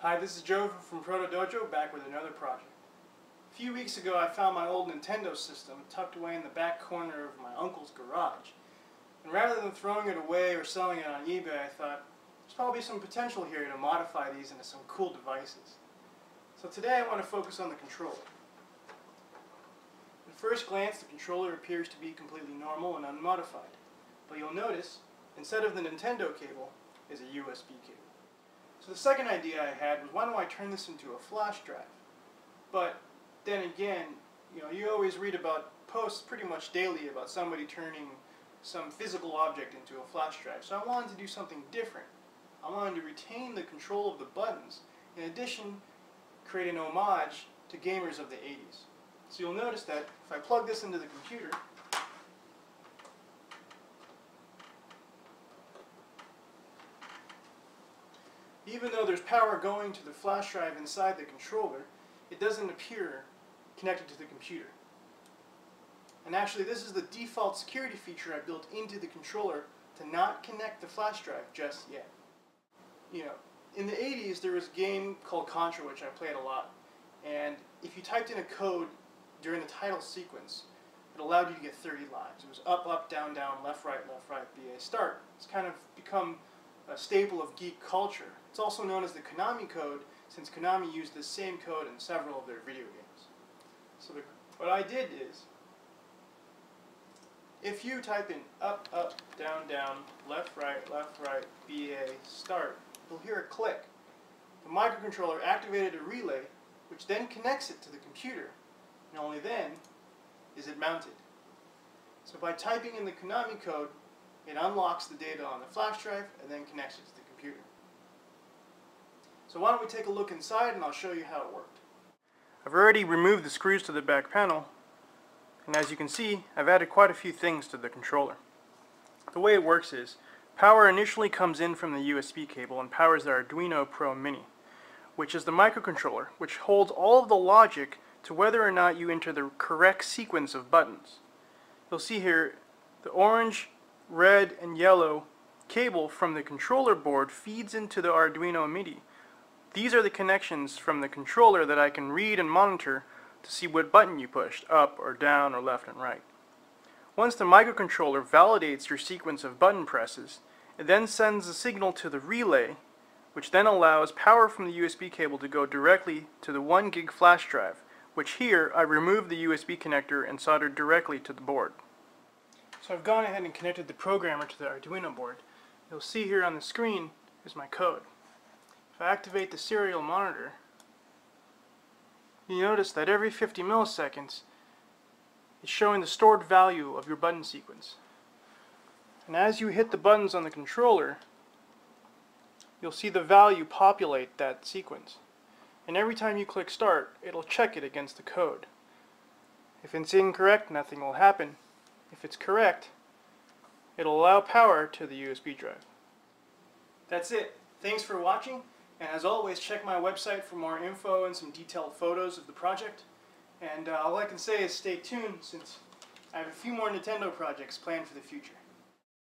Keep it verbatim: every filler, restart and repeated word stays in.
Hi, this is Joe from Proto Dojo, back with another project. A few weeks ago I found my old Nintendo system tucked away in the back corner of my uncle's garage. And rather than throwing it away or selling it on eBay, I thought there's probably some potential here to modify these into some cool devices. So today I want to focus on the controller. At first glance, the controller appears to be completely normal and unmodified. But you'll notice, instead of the Nintendo cable, is a U S B cable. So the second idea I had was, why don't I turn this into a flash drive? But then again, you know, you always read about posts pretty much daily about somebody turning some physical object into a flash drive. So I wanted to do something different. I wanted to retain the control of the buttons. In addition, create an homage to gamers of the eighties. So you'll notice that if I plug this into the computer, even though there's power going to the flash drive inside the controller, it doesn't appear connected to the computer. And actually, this is the default security feature I built into the controller to not connect the flash drive just yet. You know, in the eighties there was a game called Contra, which I played a lot, and if you typed in a code during the title sequence, it allowed you to get thirty lives. It was up, up, down, down, left, right, left, right, B A, start. It's kind of become a staple of geek culture. It's also known as the Konami Code, since Konami used this same code in several of their video games. So the, what I did is, if you type in up, up, down, down, left, right, left, right, B A, start, you'll hear a click. The microcontroller activated a relay, which then connects it to the computer, and only then is it mounted. So by typing in the Konami Code, it unlocks the data on the flash drive and then connects it to the computer. So why don't we take a look inside and I'll show you how it worked. I've already removed the screws to the back panel, and as you can see, I've added quite a few things to the controller. The way it works is, power initially comes in from the U S B cable and powers the Arduino Pro Mini, which is the microcontroller, which holds all of the logic to whether or not you enter the correct sequence of buttons. You'll see here the orange, red and yellow cable from the controller board feeds into the Arduino MIDI. These are the connections from the controller that I can read and monitor to see what button you pushed, up or down or left and right. Once the microcontroller validates your sequence of button presses, it then sends a signal to the relay, which then allows power from the U S B cable to go directly to the one gig flash drive, which here I removed the U S B connector and soldered directly to the board. So I've gone ahead and connected the programmer to the Arduino board. You'll see here on the screen is my code. If I activate the serial monitor, you notice that every fifty milliseconds it's showing the stored value of your button sequence. And as you hit the buttons on the controller, you'll see the value populate that sequence. And every time you click start, it'll check it against the code. If it's incorrect, nothing will happen. If it's correct, it'll allow power to the U S B drive. That's it. Thanks for watching, and as always, check my website for more info and some detailed photos of the project. And uh, all I can say is stay tuned, since I have a few more Nintendo projects planned for the future.